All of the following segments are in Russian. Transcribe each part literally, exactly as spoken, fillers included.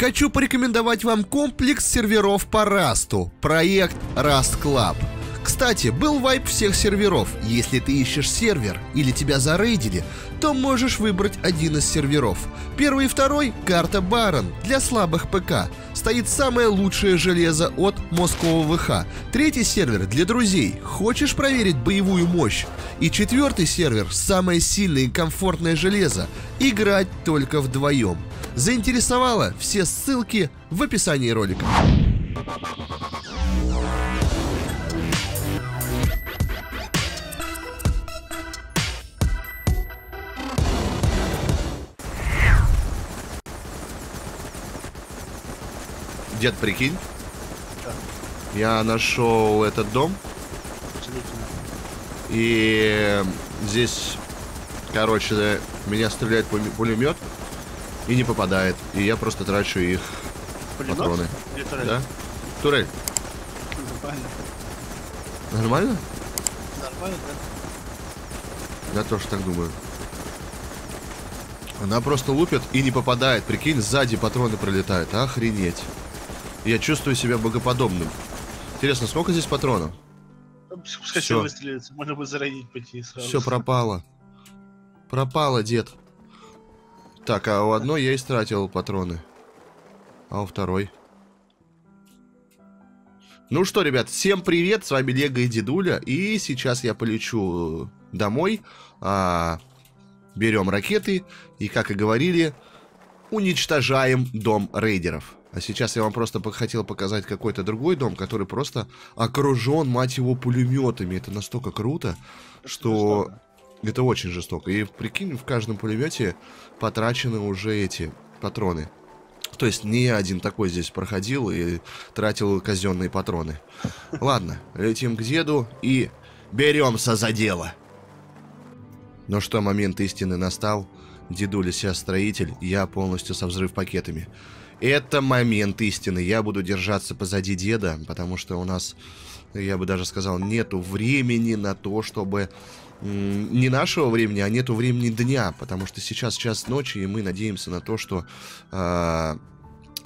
хочу порекомендовать вам комплекс серверов по Rust. Проект Rust Club. Кстати, был вайп всех серверов. Если ты ищешь сервер или тебя зарейдили, то можешь выбрать один из серверов. Первый и второй — карта Барон для слабых ПК. Стоит самое лучшее железо от Московского ВХ. Третий сервер для друзей. Хочешь проверить боевую мощь? И четвертый сервер — самое сильное и комфортное железо. Играть только вдвоем. Заинтересовало? Все ссылки в описании ролика. Дед, прикинь, да. Я нашел этот дом, и здесь, короче, меня стреляет пулемет и не попадает, и я просто трачу их пулемет? Патроны. Или турель? Да? Турель. Нормально. Нормально? Нормально, да. Я тоже так думаю. Она просто лупит и не попадает, прикинь, сзади патроны пролетают, охренеть. Я чувствую себя богоподобным. Интересно, сколько здесь патронов? Пускай все выстрелится, можно будет заранить пойти сразу. Все пропало. Пропало, дед. Так, а у одной я истратил патроны. А у второй? Ну что, ребят, всем привет, с вами Лега и Дедуля. И сейчас я полечу домой. А, берем ракеты и, как и говорили, уничтожаем дом рейдеров. А сейчас я вам просто хотел показать какой-то другой дом, который просто окружен, мать его, пулеметами. Это настолько круто, что это очень жестоко. И прикинь, в каждом пулемете потрачены уже эти патроны. То есть не я один такой здесь проходил и тратил казенные патроны. Ладно, летим к деду и беремся за дело. Ну что, момент истины настал. Дедуля сейчас строитель, я полностью со взрыв пакетами. Это момент истины. Я буду держаться позади деда, потому что у нас, я бы даже сказал, нету времени на то, чтобы... Не нашего времени, а нету времени дня, потому что сейчас час ночи, и мы надеемся на то, что... Э,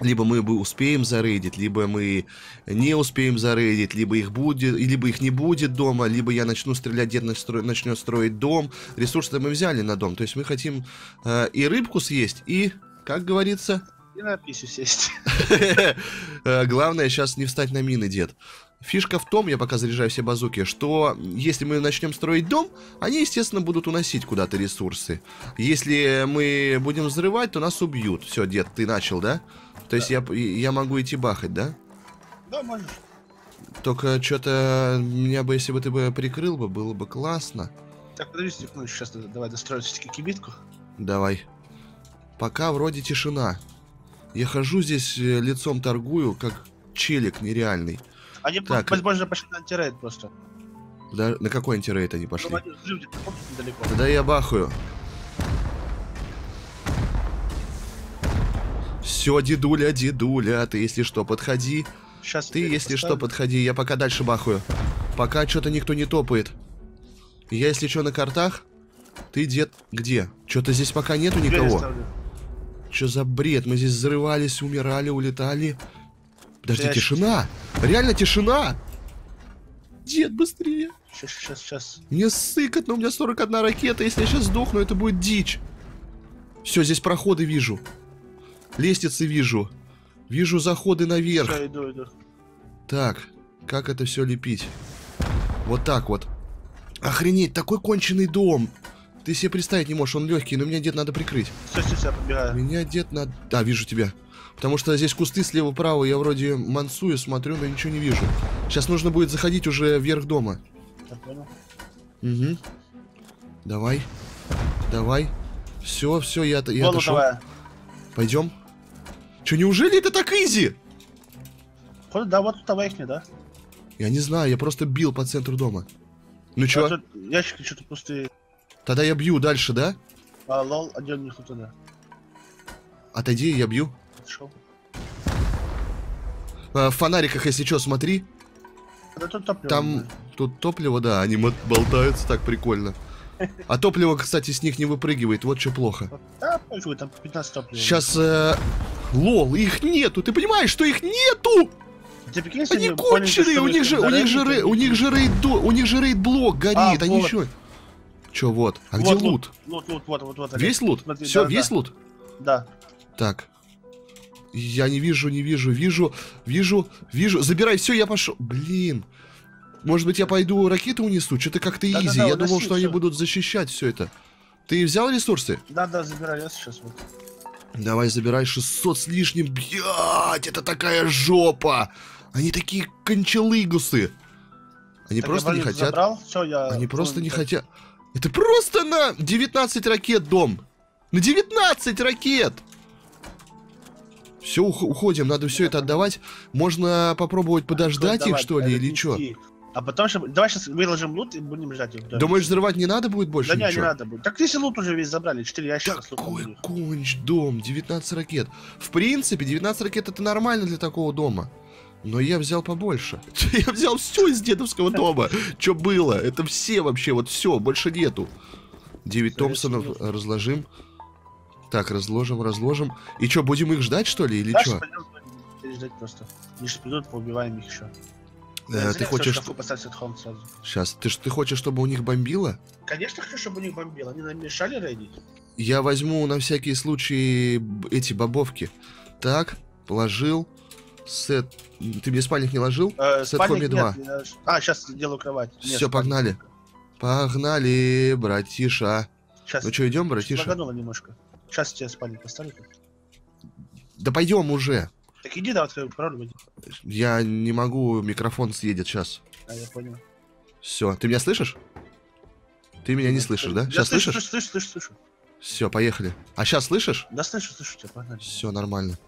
либо мы бы успеем зарейдить, либо мы не успеем зарейдить, либо их будет, либо их не будет дома, либо я начну стрелять, дед начнет строить дом. Ресурсы мы взяли на дом. То есть мы хотим э, и рыбку съесть, и, как говорится... И на пищу сесть. Главное сейчас не встать на мины, дед. Фишка в том, я пока заряжаю все базуки, что если мы начнем строить дом, они, естественно, будут уносить куда-то ресурсы. Если мы будем взрывать, то нас убьют. Все, дед, ты начал, да? То есть я, я могу идти бахать, да? Да, можешь. Только что-то меня бы, если бы ты бы прикрыл, бы, было бы классно. Так, подожди секунду, сейчас давай достроим все-таки кибитку. Давай. Пока вроде тишина. Я хожу здесь, лицом торгую, как челик нереальный. Они, так, возможно, пошли на антирейд просто. Да, на какой антирейд они пошли? Ну, они жив, далеко. Тогда я бахаю. Все, дедуля, дедуля, ты, если что, подходи. Сейчас ты, если поставлю. Что, подходи, я пока дальше бахаю. Пока что-то никто не топает. Я, если что, на картах. Ты, дед, где? Что-то здесь пока нету никого. Что за бред? Мы здесь взрывались, умирали, улетали. Подожди, сейчас, тишина! Сейчас. Реально тишина! Дед, быстрее! Сейчас, сейчас, сейчас. Мне сыкотно, но у меня сорок одна ракета. Если я сейчас сдохну, это будет дичь. Все, здесь проходы вижу. Лестницы вижу. Вижу заходы наверх. Все, иду, иду. Так, как это все лепить? Вот так вот. Охренеть, такой конченый дом! Ты себе представить не можешь, он легкий, но меня, дед, надо прикрыть. Все, все, все, побегаю. Меня, дед, надо... Да, вижу тебя. Потому что здесь кусты слева-право, я вроде мансую, смотрю, но ничего не вижу. Сейчас нужно будет заходить уже вверх дома. Так, понял. Угу. Давай. Давай. Все, все, я, я отошел. Пойдем. Че, неужели это так изи? Да, вот тут их, да? Я не знаю, я просто бил по центру дома. Ну че? А ящики что-то пустые. Тогда я бью дальше, да? А, лол, один не хутор, да. Отойди, я бью. Шел. А, в фонариках, если что, смотри. Да, тут топливо. Там, да. Тут топливо, да, они болтаются так прикольно. А топливо, кстати, с них не выпрыгивает, вот что плохо. Да, там пятнадцать топлива. Сейчас, э, Лол, их нету. Ты понимаешь, что их нету? Они конченые, у них же, у них же, у них же рейд, у них же рейд-блок горит, они еще. Че, вот? А где лут? Лут, лут, вот, вот, вот. Весь лут? Все, весь лут? Да. Так. Я не вижу, не вижу, вижу, вижу, вижу. Забирай, все, я пошел. Блин. Может быть, я пойду ракеты унесу? Что-то как-то да, изи. Да, да, я думал, что все. Они будут защищать все это. Ты взял ресурсы? Да, да, забирай, я сейчас вот. Давай, забирай шестьсот с лишним. Блять, это такая жопа. Они такие кончалыгусы. Они так просто не хотят. Забрал, все, я... Они просто ну, не так. хотят. Это просто на девятнадцать ракет дом. На девятнадцать ракет. Все, уходим, надо все это отдавать. Можно попробовать подождать их, давай, что ли, или что? А потом, чтобы... давай сейчас выложим лут и будем ждать их. Думаешь, взрывать не надо будет больше? Да ничего? Не, не надо будет. Так если лут уже весь забрали, четыре ящика. Такой конч дом, девятнадцать ракет. В принципе, девятнадцать ракет это нормально для такого дома. Но я взял побольше. Я взял все из дедовского дома, что было. Это все вообще, вот все, больше нету. девять Томпсонов разложим. Так, разложим, разложим. И что, будем их ждать, что ли, или да, что? Ждать просто. Лишь придут, поубиваем их еще. Э, ты хочешь... Что... Сейчас, ты, ты хочешь, чтобы у них бомбило? Конечно, хочу, чтобы у них бомбило. Они нам мешали рейдить. Я возьму на всякий случай эти бобовки. Так, положил. Сет... Ты мне спальник не ложил? Э, Сет Хоми два. Я... А, сейчас делаю кровать. Нет, все, погнали. Погнали, братиша. Сейчас. Ну что, идем, братиша? Погоднуло немножко. Сейчас тебе спальник поставлю. Да пойдем уже. Так иди, да, открою пароль. Я не могу, микрофон съедет сейчас. А, я понял. Все, ты меня слышишь? Ты меня не слышишь, да? Сейчас слышишь? Слышу, слышу, слышу. Все, поехали. А сейчас слышишь? Да слышу, слышу тебя, погнали. Все, нормально.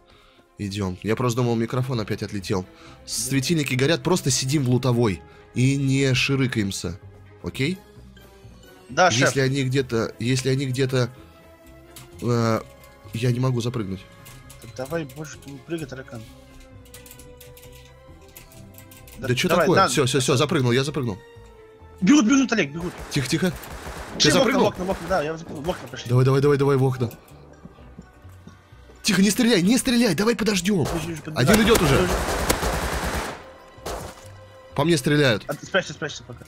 Идем. Я просто думал, микрофон опять отлетел. Светильники горят, просто сидим в лутовой. И не ширыкаемся. Окей? Да, шеф. Если они где-то... Если они где-то... Я не могу запрыгнуть. Так давай больше не прыгай, таракан. Да, да что такое? Да, все, да. все, все, запрыгнул, я запрыгнул. Бегут, бегут, Олег, бегут. Тихо, тихо. Ты запрыгнул? В окна, в окна, да, я запрыгнул, в окна пошли. Давай, давай, давай, давай, в окна. Тихо, не стреляй, не стреляй, давай подождем. Один идет уже. По мне стреляют. А, спрячься, спрячься пока.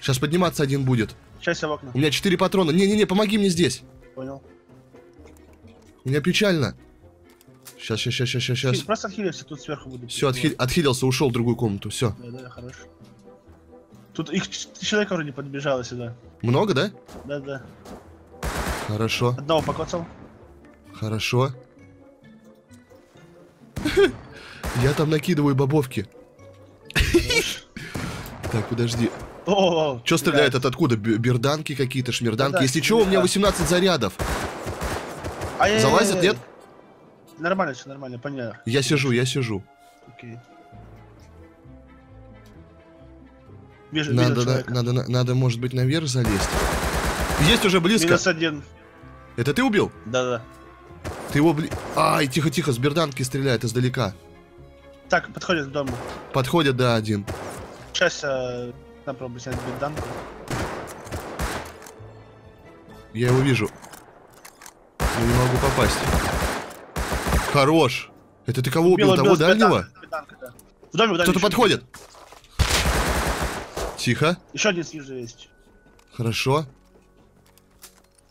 Сейчас подниматься один будет. Сейчас я в окна. У меня четыре патрона. Не-не-не, помоги мне здесь. Понял. У меня печально. Сейчас, сейчас, сейчас, сейчас, сейчас. Просто отхилился, тут сверху буду. Все, отхи... отхилился, ушел в другую комнату. Все. Да, да, хорошо. Тут их человек вроде подбежало сюда. Много, да? Да, да. Хорошо. Одного покоцал. Хорошо. Я там накидываю бобовки. Так, подожди. О, что стреляет от откуда? Берданки какие-то, шмерданки. Да, Если да, чего, да. у меня восемнадцать зарядов. А залазят, нет? Нормально, все нормально, понятно. Я сижу, я сижу. Окей. Вижу, надо, вижу на, надо, на, надо, может быть, наверх залезть. Есть уже близко. Минус один. Это ты убил? Да-да. Ты его бли... Ай, тихо-тихо, с берданки стреляет издалека. Так, подходят к дому. Подходят, да, один. Сейчас... А... Попробуй снять берданку. Я его вижу. Но не могу попасть. Хорош. Это ты кого убил? убил Того убил, дальнего? Берданка, да. В доме, в доме кто-то подходит. Есть. Тихо. Еще один снизу есть. Хорошо.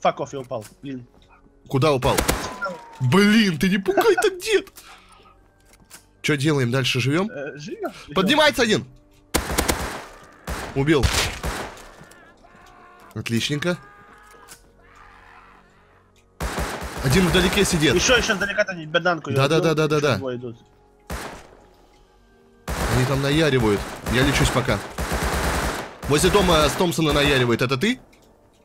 Факов, я упал. Блин. Куда упал? Блин, ты не пугай так, дед. Что делаем? Дальше живем? Живем. Поднимается один. Убил. Отличненько. Один вдалеке сидит. Еще, еще вдалека-то не берданку. Да-да-да-да-да-да. Они там наяривают. Я лечусь пока. Возле дома с Томпсона наяривает. Это ты?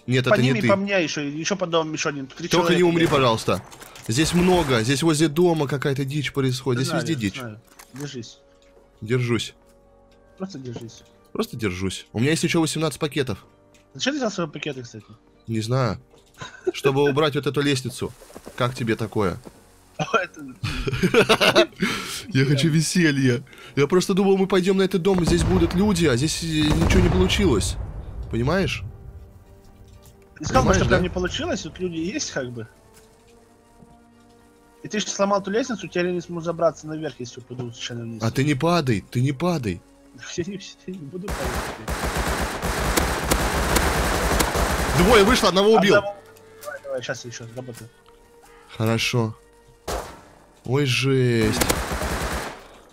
Нет, это не ты. По мне еще, еще под домом еще один. Только не умри, пожалуйста. Здесь много. Здесь возле дома какая-то дичь происходит. Здесь везде дичь. Держись. Держусь. Просто держись. Просто держусь. У меня есть еще восемнадцать пакетов. Зачем ты взял свои пакеты, кстати? Не знаю. Чтобы убрать вот эту лестницу. Как тебе такое? Я хочу веселья. Я просто думал, мы пойдем на этот дом, здесь будут люди, а здесь ничего не получилось. Понимаешь? Искал, что там не получилось, тут люди есть как бы. И ты что, сломал ту лестницу, теперь не смог забраться наверх, если упадут совершенно вниз. А ты не падай, ты не падай. Все не, все не буду падать. Двое вышло, одного убил. Одного... Давай, давай, сейчас еще работаю. Хорошо. Ой, жесть.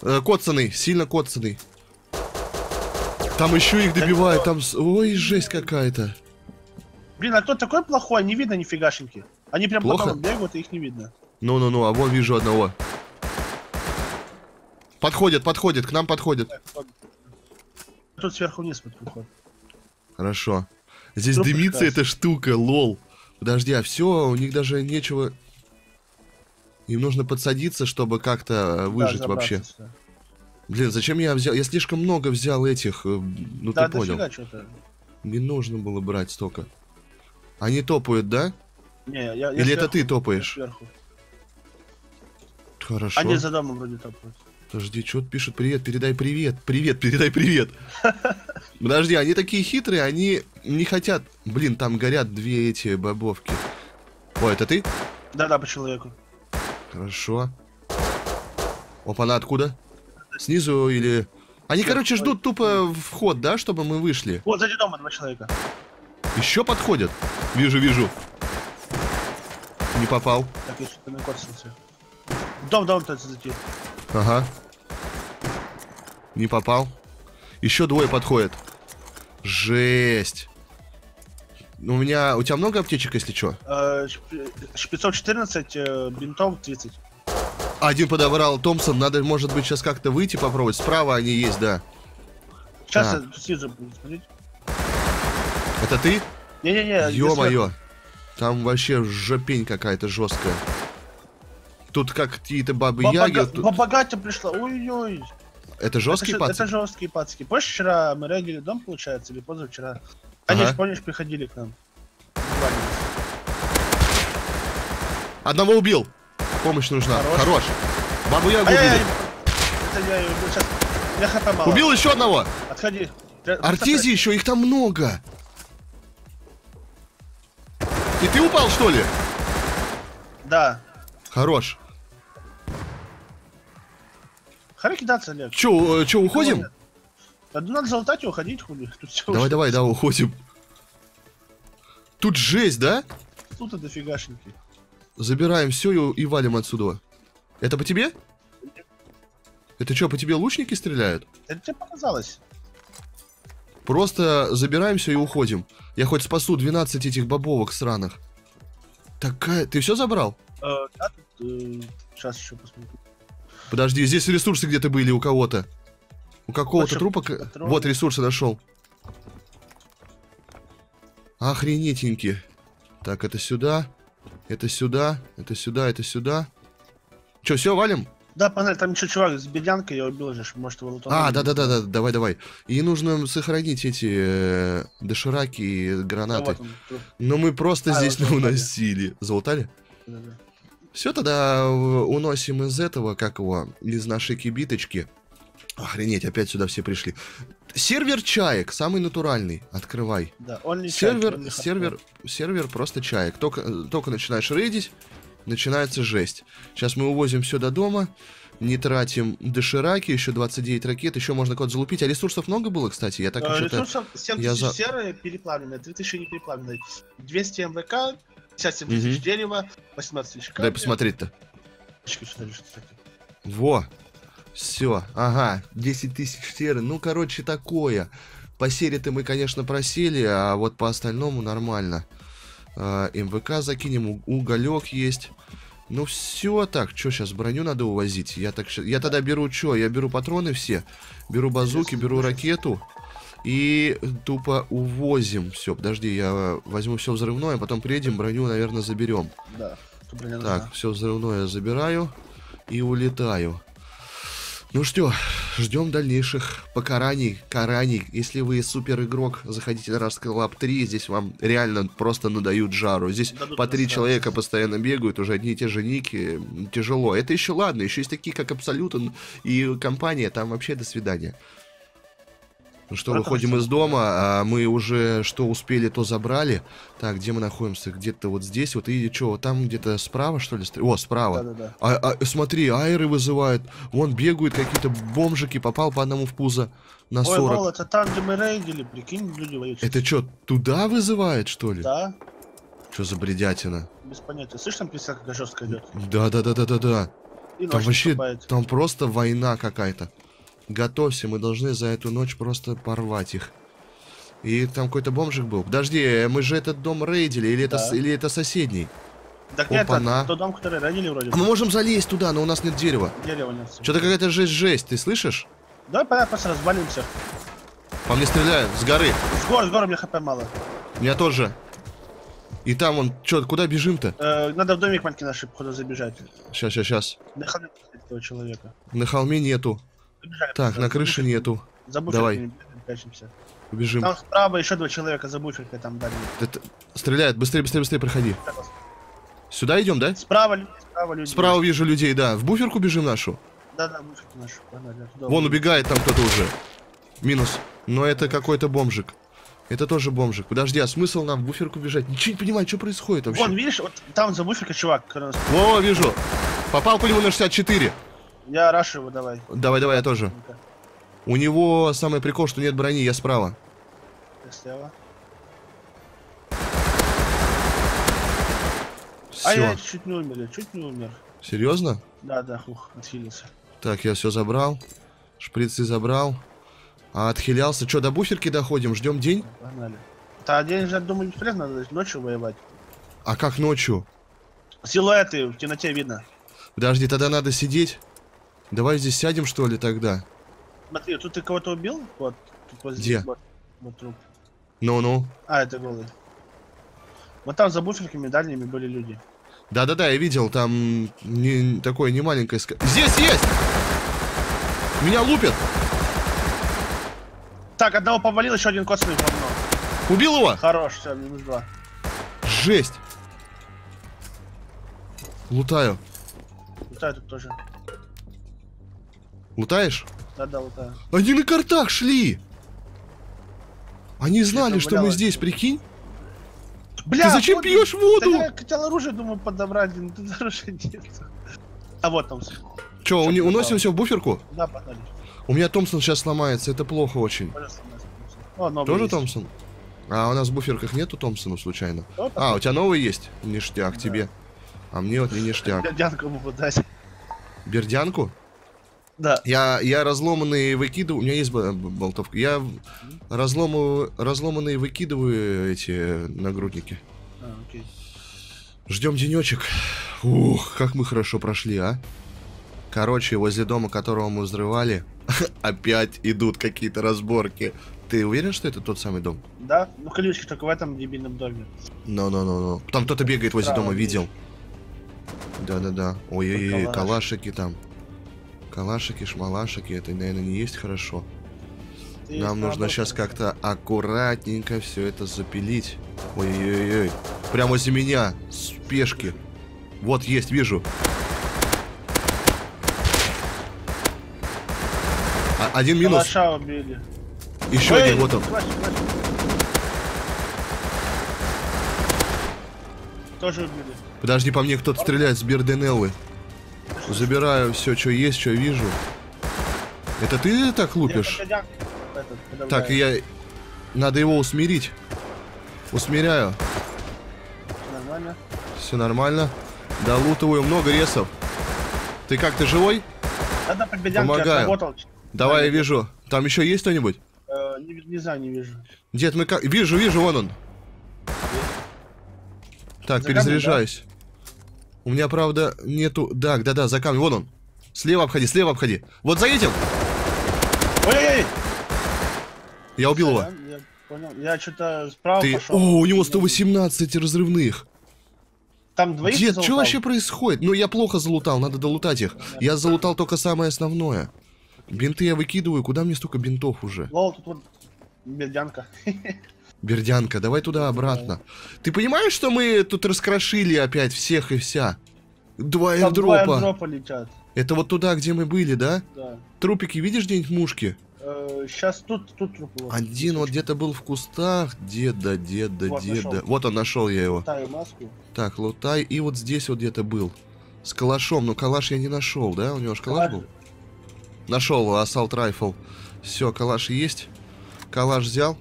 Э, коцаный, сильно коцаный. Там еще их добивают, там... Ой, жесть какая-то. Блин, а кто такой плохой? Не видно нифигашеньки. Они прям плохо бегают, и их не видно. Ну-ну-ну, а вон вижу одного. Подходят, подходят, к нам подходят. Тут сверху вниз подходит. Хорошо. Здесь трупы дымится эта штука, лол. Подожди, а все, у них даже нечего... Им нужно подсадиться, чтобы как-то выжить да, вообще. Сюда. Блин, зачем я взял? Я слишком много взял этих, ну да, ты понял. Не нужно было брать столько. Они топают, да? Не, я, я Или сверху, это ты топаешь? Хорошо. Они за домом вроде топают. Подожди, что-то пишут, привет, передай привет. Привет, передай привет. Подожди, они такие хитрые, они не хотят... Блин, там горят две эти бобовки. Ой, это ты? Да-да, по человеку. Хорошо. Опа, она откуда? Снизу или... Они, короче, ждут тупо вход, да, чтобы мы вышли? Вот, сзади дома два человека. Еще подходят? Вижу, вижу. Не попал. Так, я что-то накосился. Дом, дом, пытается зайти. Ага. Не попал. Еще двое подходят. Жесть. У меня... У тебя много аптечек, если что? пятьсот четырнадцать, бинтов тридцать. Один подобрал Томпсон. Надо, может быть, сейчас как-то выйти попробовать. Справа они есть, да. Сейчас а. я снизу буду смотреть. Это ты? Не-не-не. Ё-моё. Там вообще жопень какая-то жесткая. Тут какие-то бабы-яги. Баба, тут... Баба-гатя пришла. Ой-ой. Это жесткие пацки? Это жесткие пацки. Помнишь, вчера мы рядили дом, получается, или позавчера? Они ага. же, помнишь, приходили к нам. Одного убил. Помощь нужна. Хорош. Хорош. Бабу Ягу убили. Это я ее убил. Сейчас. Я хата мало. Убил еще одного. Отходи. Артизи еще, их там много. И ты упал, что ли? Да. Хорош. Хора кидаться, Олег. Че, че, уходим? Надо залатать и уходить, хули. Давай, давай, да, уходим. Тут жесть, да? Тут это дофигашеньки. Забираем все и, и валим отсюда. Это по тебе? Нет. Это что, по тебе лучники стреляют? Это тебе показалось. Просто забираем все и уходим. Я хоть спасу двенадцать этих бобовок сраных. Такая... Ты все забрал? Э, да, тут, э, сейчас еще посмотрю. Подожди, здесь ресурсы где-то были у кого-то. У какого-то трупа... Патрон. Вот, ресурсы нашел. Охренетеньки. Так, это сюда. Это сюда. Это сюда. Это сюда. Че, все, валим? Да, панель, там еще чувак с бедянкой, я убил же, может его лутануть. А, да-да-да, давай, давай. И нужно сохранить эти э, дошираки и гранаты. Да, вот но мы просто а, здесь вот уносили. Залутали? Да, да. Все, тогда уносим из этого, как его, из нашей кибиточки. Охренеть, опять сюда все пришли. Сервер чаек, самый натуральный. Открывай. Да, он не сервер, чайки, он не сервер, сервер просто чаек. Только, только начинаешь рейдить, начинается жесть. Сейчас мы увозим все до дома, не тратим дошираки, еще двадцать девять ракет, еще можно код залупить. А ресурсов много было, кстати? Я так а, ресурсов семь тысяч за... серые переплавленные, три тысячи не переплавленные. двести МВК, пятьдесят семь тысяч угу. дерева, восемнадцать тысяч камня. Дай посмотреть-то. Во! Все, ага, десять тысяч серы, ну, короче, такое. По сере-то мы, конечно, просели, а вот по остальному нормально. Э, МВК закинем, уголек есть. Ну, все так, что сейчас, броню надо увозить? Я, так, я тогда беру что? Я беру патроны все, беру базуки, беру ракету и тупо увозим. Все, подожди, я возьму все взрывное, потом приедем, броню, наверное, заберем. Да, так, все взрывное забираю и улетаю. Ну что, ждем дальнейших покараний, караний. Если вы супер игрок, заходите на Rust Club три, здесь вам реально просто надают жару. Здесь дадут по три человека постоянно бегают, уже одни и те же ники, тяжело. Это еще ладно, еще есть такие, как Абсолют и компания, там вообще до свидания. Ну что, выходим из дома, а мы уже что успели, то забрали. Так, где мы находимся? Где-то вот здесь вот. И что, там где-то справа, что ли? О, справа. Да, да, да. А, а, смотри, айры вызывают. Вон бегают какие-то бомжики. Попал по одному в пузо на сорок. Ой, мол, это там, где мы рейдили, прикинь, люди воюют. Это что, туда вызывает, что ли? Да. Что за бредятина? Без понятия. Слышишь, там писака какая жесткая идет? Да-да-да-да-да-да. Там вообще, вступает. Там просто война какая-то. Готовься, мы должны за эту ночь просто порвать их. И там какой-то бомжик был. Подожди, мы же этот дом рейдили, или, да. это, или это соседний? Так нет, это тот дом, который рейдили вроде. Мы можем залезть туда, но у нас нет дерева. Дерева нет. Что-то какая-то жесть-жесть, ты слышишь? Давай, понятно, просто развалимся. По мне стреляют, с горы. С горы, с горы, мне хп мало. Меня тоже. И там он, что, куда бежим-то? Э, надо в домик манки наши, походу, забежать. Сейчас, сейчас, сейчас. На холме нет этого человека. На холме нету. Побежали, так, на крыше забушили. Нету. Забушили. Давай. Прячемся. Убежим. Там справа еще два человека забушили, там дали. Это... Стреляют, быстрее, быстрее, быстрее, проходи. Сюда идем, да? Справа люди, справа люди. Справа вижу людей, да. В буферку бежим нашу? Да, да, в буферку нашу. Погнали, вон убегает там кто-то уже. Минус. Но это какой-то бомжик. Это тоже бомжик. Подожди, а смысл нам в буферку бежать? Ничего не понимаю, что происходит вообще. Вон, видишь, вот там за буферкой чувак. О, вижу. Попал по нему на шестьдесят четыре. Я рашу его, давай. Давай, давай, я тоже. У него самый прикол, что нет брони, я справа. Я слева. Все. А я чуть не умер, я чуть не умер. Серьезно? Да, да, ух, отхилился. Так, я все забрал. Шприцы забрал. А отхилялся. Что, до буферки доходим? Ждем день? Погнали. Да, день же, думаю, бесполезно, надо ночью воевать. А как ночью? Силуэты в темноте видно. Подожди, тогда надо сидеть. Давай здесь сядем, что ли, тогда? Смотри, тут ты кого-то убил? Вот, тут вот здесь. Где? Вот, вот труп. Ну-ну. А, это голый. Вот там за буферками дальними были люди. Да-да-да, я видел, там не, такое не маленькое... Здесь есть! Меня лупят! Так, одного повалил, еще один косный в говно. Убил его? Хорош, все, минус два. Жесть! Лутаю. Лутаю тут тоже. Лутаешь? Да, да, лутаю. Они на картах шли! Они знали, блин, что мы здесь, прикинь? Бля, ты зачем вот пьешь воду? Да я хотел оружие, думаю, подобрать, но тут оружия нет. А вот Томпсон. Че, у уносим все в буферку? Да, погнали. У меня Томпсон сейчас сломается, это плохо очень. О, тоже есть. Томпсон? А у нас в буферках нету Томпсона случайно? О, а, у тебя новый есть? Ништяк, да. Тебе. А мне вот не ништяк. Бердянку могу дать. Бердянку? Да. Я, я разломанные выкидываю. У меня есть болтовка. Я разломываю, разломанные выкидываю эти нагрудники. А, окей. Ждем денечек. Ух, как мы хорошо прошли, а. Короче, возле дома, которого мы взрывали, опять идут какие-то разборки. Ты уверен, что это тот самый дом? Да, ну колючки только в этом дебильном доме. Ну-ну-ну-ну. Там кто-то бегает возле дома, видел. Да-да-да. Ой-ой-ой, калашики там. Калашики, шмалашики, это, наверное, не есть хорошо. Ты Нам нужно работа, сейчас как-то аккуратненько все это запилить. Ой-ой-ой, прямо возле меня, с пешки. Вот есть, вижу. А один минус. Еще Ой, один, вот он. Плачь, плачь. Тоже убили. Подожди, по мне кто-то стреляет с Берденеллы. Забираю все, что есть, что вижу. Это ты так лупишь? Я этот, так, я... Надо его усмирить. Усмиряю. Нормально. Все нормально. Долутываю, много ресов. Ты как, ты живой? Да-да, помогаю. Давай, да, я вижу. Там еще есть кто-нибудь? Э, не, не знаю, не вижу. Дед, мы как... Вижу, вижу, вон он. Есть. Так, за перезаряжаюсь. Камень, да? У меня, правда, нету... Да, да, да, за камнем. Вон он. Слева обходи, слева обходи. Вот заедем. Ой-ой-ой. Я убил его. Я понял. Я что-то справа Ты... пошел. О, у него сто восемнадцать разрывных. Там двоих Дед, что вообще происходит? Ну, я плохо залутал, надо долутать их. Я залутал только самое основное. Бинты я выкидываю. Куда мне столько бинтов уже? Лол, тут вот бердянка. Бердянка, давай туда обратно. Ты понимаешь, что мы тут раскрошили опять всех и вся? Два эйрдропа. Два эйрдропа летят. Это вот туда, где мы были, да? Да. Трупики, видишь где-нибудь мушки? Сейчас тут, тут труп. Один вот где-то был в кустах. Деда, деда, вот, деда. Нашел. Вот он, нашел я его. Лутаю маску. Так, лутай. И вот здесь вот где-то был. С калашом. Но калаш я не нашел, да? У него же калаш, калаш был? Нашел, ассалт райфл. Все, калаш есть. Калаш взял.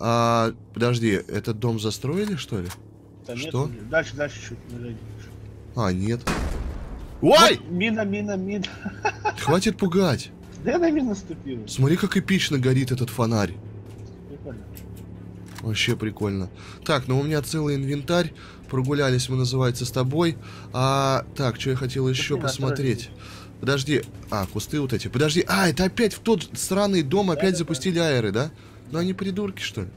А, подожди, этот дом застроили, что ли? Да что? Нет, дальше, дальше чуть не дойдешь. А, нет. Ой! Вот, мина, мина, мина. Хватит пугать. Да я на мину наступил. Смотри, как эпично горит этот фонарь. Прикольно. Вообще прикольно. Так, ну у меня целый инвентарь. Прогулялись мы, называется, с тобой. А, так, что я хотел еще Пусти посмотреть. Подожди. А, кусты вот эти. Подожди. А, это опять в тот сраный дом, да, опять да, запустили да. аэры, да? Ну они придурки, что ли?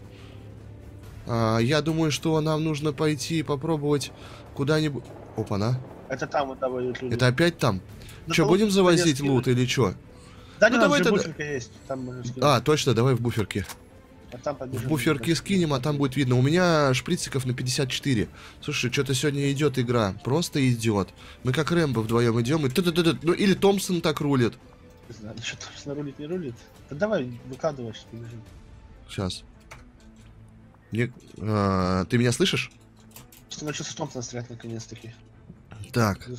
А, я думаю, что нам нужно пойти и попробовать куда-нибудь... Опа-на. Это там вот завозят люди. Это опять там? Да че, будем завозить лут или что? Да ну, не, давай тогда... есть. Там а, точно, давай в буферке. А там в буферке скинем, а там будет видно. У меня шприциков на пятьдесят четыре. Слушай, что-то сегодня идет игра. Просто идет. Мы как Рэмбо вдвоем идем. И... Ну, или Томпсон так рулит. Не знаю, что Томпсон рулит, не рулит. Да давай, выкладывай, что ты бежишь. Сейчас. Мне... А, ты меня слышишь? Что начался Томпсон стрелять наконец-таки. Так.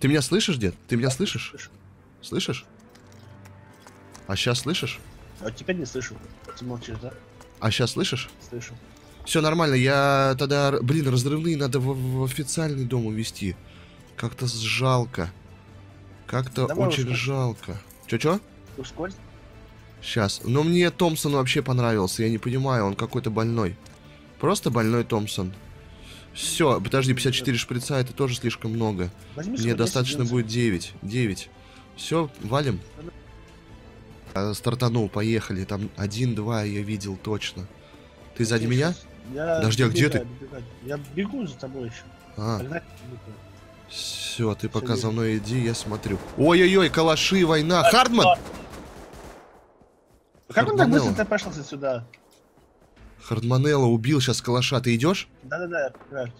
Ты меня слышишь, дед? Ты меня да, слышишь? Слышу. Слышишь? А сейчас слышишь? А теперь не слышу. Ты молчишь, да? А сейчас слышишь? Слышу. Все нормально, я тогда... Блин, разрывные надо в, в официальный дом увезти. Как-то жалко. Как-то очень ускорь. Жалко. Че-че? Ускорь. Сейчас. Но мне Томпсон вообще понравился. Я не понимаю, он какой-то больной. Просто больной Томпсон. Все, подожди, пятьдесят четыре шприца, это тоже слишком много. Возьми мне достаточно будет девять. девять. Все, валим. Стартанул, поехали. Там один-два я видел точно. Ты сзади я меня? Я подожди, а где ты? Бегать. Я бегу за тобой еще. А. Все, ты пока Все за мной бегу. Иди, я смотрю. Ой-ой-ой, калаши, война. А, Хардман! А... Как он так быстро пошел сюда? Хардманелла убил сейчас калаша. Ты идешь? Да-да-да, я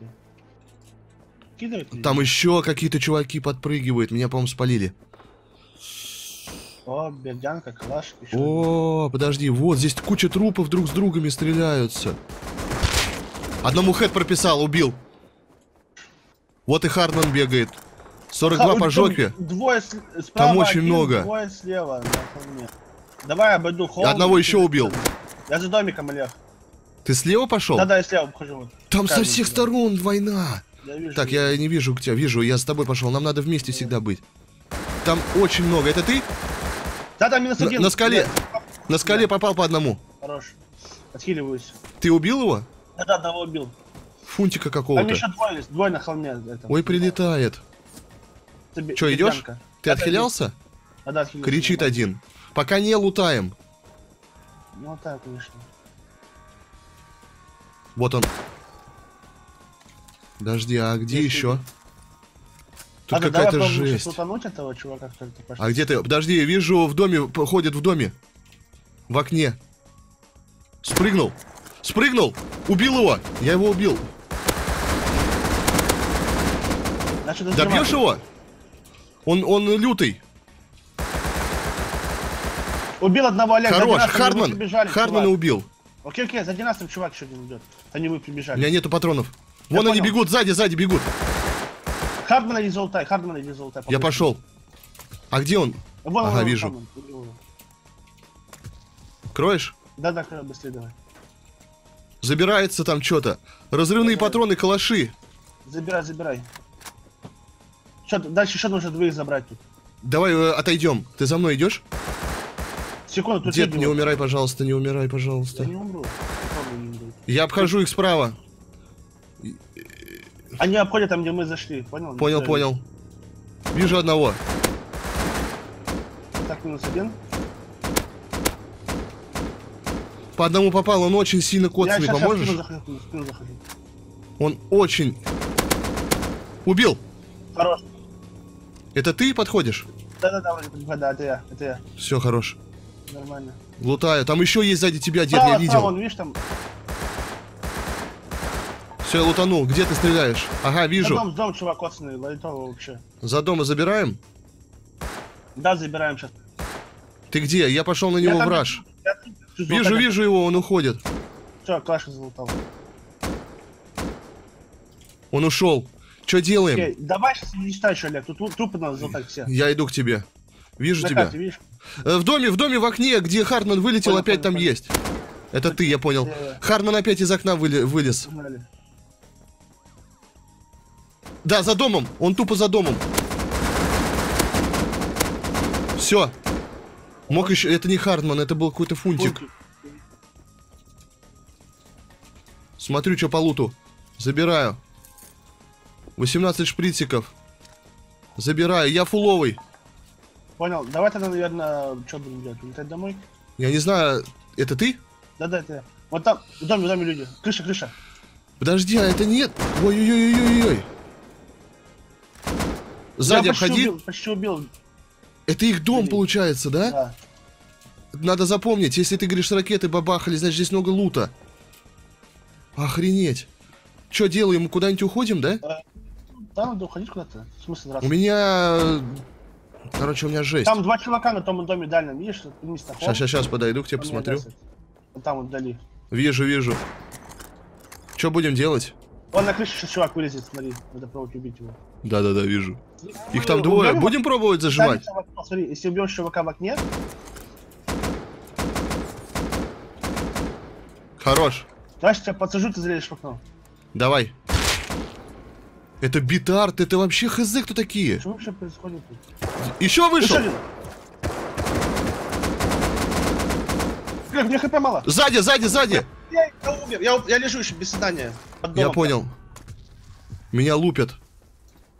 там еще какие-то чуваки подпрыгивают. Меня, по-моему, спалили. О, бердянка, калаш. О, подожди, вот здесь куча трупов друг с другом стреляются. Одному хэд прописал, убил. Вот и Хардман бегает. сорок два по жопе. Двое справа, там очень много. Двое слева. Давай обойду холм. Одного еще убил. Я за домиком, Олег. Ты слева пошел? Да-да, я слева похожу. Там со всех сторон война. Так, я не вижу тебя, вижу, я с тобой пошел. Нам надо вместе всегда быть. Там очень много. Это ты? Да, да, минус один. На скале. На скале попал по одному. Хорош. Отхиливаюсь. Ты убил его? Да, да, да, убил. Фунтика какого-то. Там еще двое, двое на холме. Ой, прилетает. Че, идешь? Ты отхилялся? Да, да, отхилялся. Кричит один. Пока не лутаем. Не лутаю, конечно. Вот он. Подожди, а где еще? Тут а какая-то жесть. Этого чувака, а где ты? Подожди, я вижу, в доме, ходит в доме. В окне. Спрыгнул. Спрыгнул. Убил его. Я его убил. Добьешь его? Он, он лютый. Убил одного, Олега. Хорош, Хардман. Хардмана убил. Окей, окей, за династом чувак еще один идет. Они вы прибежали. У меня нету патронов. Вон я они понял. Бегут, сзади, сзади бегут. Хардмана не золотай, Хардмана не золотай. Я пошел. А где он? Вон, ага, вон, вижу. Там. Кроешь? Да, да, крою, быстрее давай. Забирается там что-то. Разрывные забирай. Патроны, калаши. Забирай, забирай. Что, дальше еще нужно двоих забрать тут. Давай э, отойдем. Ты за мной идешь? Секунду, тут дед, не его. Умирай, пожалуйста, не умирай, пожалуйста. Я не умру. Я обхожу их справа. Они обходят там, где мы зашли, понял? Понял, понял. Вижу одного. Так, минус один. По одному попал, он очень сильно коцный, поможешь? Сейчас, сейчас, спину захожу, спину захожу. Он очень... Убил! Хорош. Это ты подходишь? Да-да-да, да, это я, это я. Все, хорош. Нормально. Лутаю, там еще есть сзади тебя, дед, я видел. Вон, видишь, там... Все, я лутанул. Где ты стреляешь? Ага, вижу. За дом, дом чувак, отсюда, лайтово вообще. За дома забираем? Да, забираем сейчас. Ты где? Я пошел на него в раж. Вижу, вижу его, он уходит. Все, каша залутал. Он ушел. Что делаем? Окей, давай сейчас уничтожь, Олег. Тут трупы надо залутать все. Я иду к тебе. Вижу на тебя. Карте, видишь? В доме, в доме в окне, где Хардман вылетел, понял, опять понял, там понял. Есть. Это ты, я понял. Э-э-э. Хардман опять из окна вылез. вылез. Да, за домом. Он тупо за домом. Все. Мог еще... Это не Хардман, это был какой-то фунтик. Фунтик. Смотрю, что по луту. Забираю. восемнадцать шприциков. Забираю. Я фуловый. Понял. Давай тогда, наверное, что будем делать? Улетать домой? Я не знаю. Это ты? Да-да, это я. Вот там, в доме, в доме люди. Крыша, крыша. Подожди, а это нет? Ой-ой-ой-ой-ой. Сзади обходи. Я почти убил. Это их дом, получается, да? Да. Надо запомнить, если ты говоришь, ракеты бабахали, значит, здесь много лута. Охренеть. Че делаем? Куда-нибудь уходим, да? Да, надо уходить куда-то. В смысле, раз. У меня... Короче, у меня жесть. Там два чувака на том доме дальнем, видишь? Сейчас, сейчас, сейчас подойду к тебе, посмотрю. Там вдали. Вижу, вижу. Че будем делать? Он на крыше сейчас чувак вылезет, смотри. Надо пробовать убить его. Да-да-да, вижу. Их там двое. Будем пробовать зажимать? Смотри, если убьешь чувака в окне... Хорош. Давай сейчас тебя подсажу, ты залезешь в окно. Давай. Это битарт, это вообще хз, кто такие? Что вообще происходит? Еще вышел! Еще один. Грег, у меня хп мало. Сзади, сзади, сзади! Я, я умер, я, я лежу еще без сознания. Я понял. Меня лупят.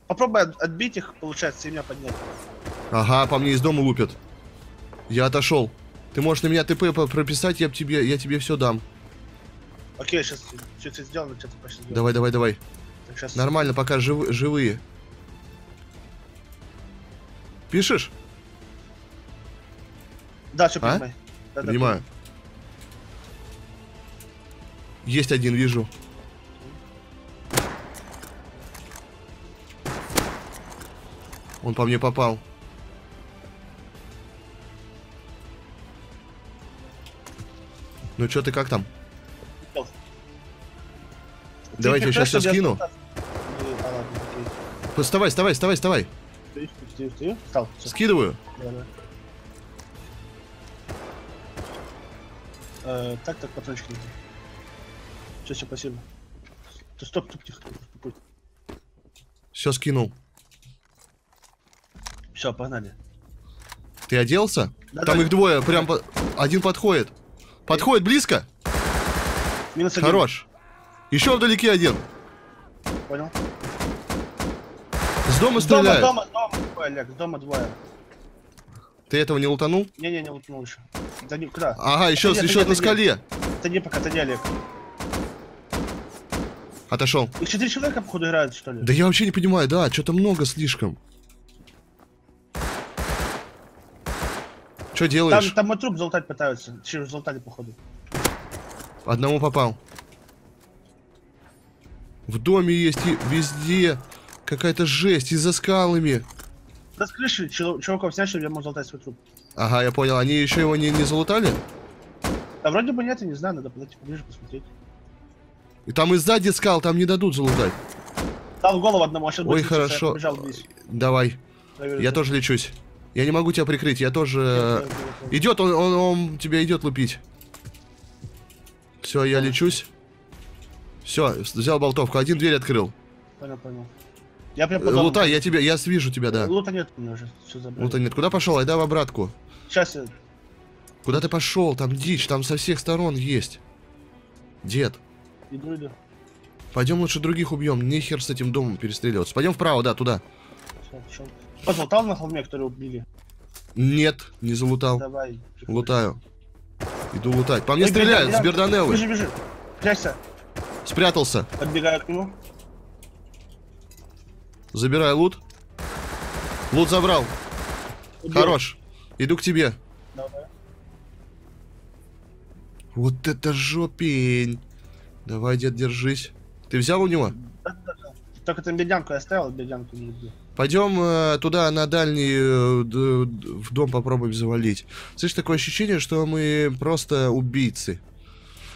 Попробуй от, отбить их, получается, и меня поднять. Ага, по мне из дома лупят. Я отошел. Ты можешь на меня ТП прописать, я тебе, я тебе все дам. Окей, сейчас все это сделано, что-то почти сделано. Давай, давай, давай. Так, сейчас... Нормально, пока жив, живые. Пишешь? Да, все понимаю. А? Да, понимаю. Да. Есть один, вижу. Он по мне попал. Ну чё ты, как там? Давайте я сейчас все скину. Вставай, вставай, вставай, вставай. Скидываю. Так, так, патрончик. Все, все, спасибо. Стоп, стоп, тихо. Все скинул. Все, погнали. Ты оделся? Да, там да, их двое, прям по... один подходит. Подходит близко. Минус один. Хорош. Еще вдалеке один. Понял. С дома стреляют. С дома, с дома, с дома, Олег, с дома двое. Ты этого не лутанул? Не, не, не лутанул еще. Да не, куда? Ага, еще, отойди, еще отойди, на скале. Отойди пока, отойди, Олег. Отошел. Их четыре человека, походу, играют, что ли? Да я вообще не понимаю, да, что-то много слишком. Что делаешь? Там, там мой труп залутать пытаются. Через залутали, походу. Одному попал. В доме есть и везде. Какая-то жесть. И за скалами. Да с крыши чуваков снять, чтобы я мог залутать свой труп. Ага, я понял. Они еще его не, не залутали? Да вроде бы нет, я не знаю. Надо подойти поближе, посмотреть. И там и сзади скал, там не дадут залутать. Дал голову одному, а сейчас... Ой, хорошо. Давай. Проверю, я да. тоже лечусь. Я не могу тебя прикрыть, я тоже... Нет, нет, нет. Идет, он, он, он тебя идет лупить. Все, я понял. Лечусь. Все, взял болтовку, один дверь открыл. Понял, понял. Я прям подал... Лута, я тебя, я свижу тебя, да. Лута нет у меня уже, все забрали. Лута нет, куда пошел? Айда в обратку. Сейчас я... Куда ты пошел? Там дичь, там со всех сторон есть. Дед. Иду, иду. Пойдем лучше других убьем, нехер с этим домом перестреливаться. Пойдем вправо, да, туда. Все, залутал на холме, который убили? Нет, не залутал. Давай. Лутаю. Иду лутать. По мне Эй, стреляют, с берданеллы. Бежи, бежи. Прячься. Спрятался. Подбегаю к нему. Забирай лут. Лут забрал. Убери. Хорош. Иду к тебе. Давай. Вот это жопень. Давай, дед, держись. Ты взял у него? Да, да, да. Только там бедянку я оставил, бедянку не люблю. Пойдем э, туда, на дальний, э, в дом попробуем завалить. Слышь, такое ощущение, что мы просто убийцы.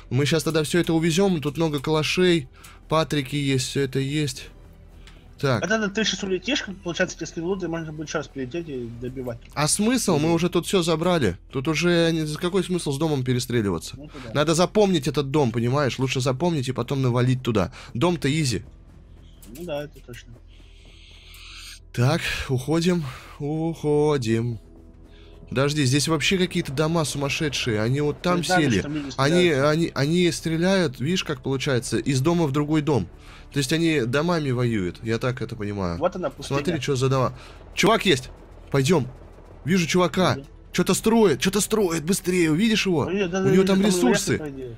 Мы сейчас тогда все это увезем, тут много калашей, патрики есть, все это есть. Так. А тогда ты сейчас улетишь, получается, если луды, можно будет сейчас прилететь и добивать. А смысл? Мы уже тут все забрали. Тут уже какой смысл с домом перестреливаться? Ну, надо запомнить этот дом, понимаешь? Лучше запомнить и потом навалить туда. Дом-то изи. Ну да, это точно. Так, уходим, уходим. Подожди, здесь вообще какие-то дома сумасшедшие. Они вот там сели. Они, они, они стреляют, видишь, как получается, из дома в другой дом. То есть они домами воюют, я так это понимаю. Вот она, пустыня. Смотри, что за дома. Чувак есть! Пойдем. Вижу чувака. Что-то строит, что-то строит, быстрее, увидишь его? Да, да, у него там ресурсы. Леса,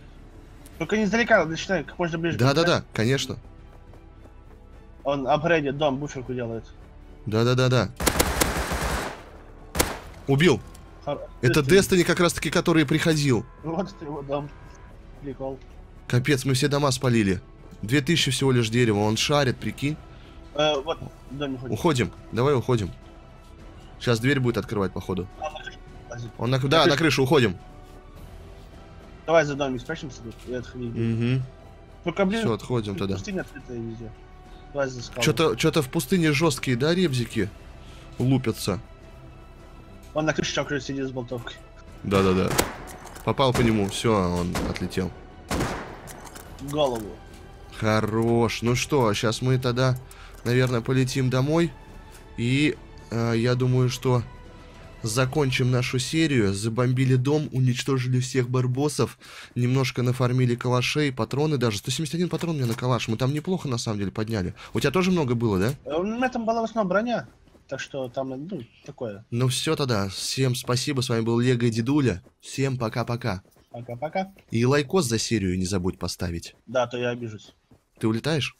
только не издалека, начинай, как можно ближе. Да-да-да, конечно. Он апгрейдит дом, буферку делает. Да-да-да-да. Убил. Хар... Это Дестани как раз-таки, который приходил. Вот это его дом. Прикол. Капец, мы все дома спалили. две тысячи всего лишь дерева. Он шарит, прикинь. Э, вот, дом уходит. Уходим. Давай уходим. Сейчас дверь будет открывать, походу. Он на... Да, на, на крышу уходим. Давай за домик спрячемся и отходим. Угу. Только блин, все, отходим тогда. Пустыня открытая везде. Давай за скалу. Что-то, что-то в пустыне жесткие, да, ребзики? Лупятся. Он на крыше чакры сидит с болтовкой. Да-да-да. Попал по нему, все, он отлетел. Голову. Хорош. Ну что, сейчас мы тогда, наверное, полетим домой. И э, я думаю, что закончим нашу серию. Забомбили дом, уничтожили всех барбосов. Немножко нафармили калашей, патроны даже. сто семьдесят один патрон мне на калаш. Мы там неплохо, на самом деле, подняли. У тебя тоже много было, да? На этом была в основном броня. Так что там, ну, такое. Ну все тогда. Всем спасибо. С вами был Лего и Дедуля. Всем пока-пока. Пока-пока. И лайкос за серию не забудь поставить. Да, то я обижусь. Ты улетаешь?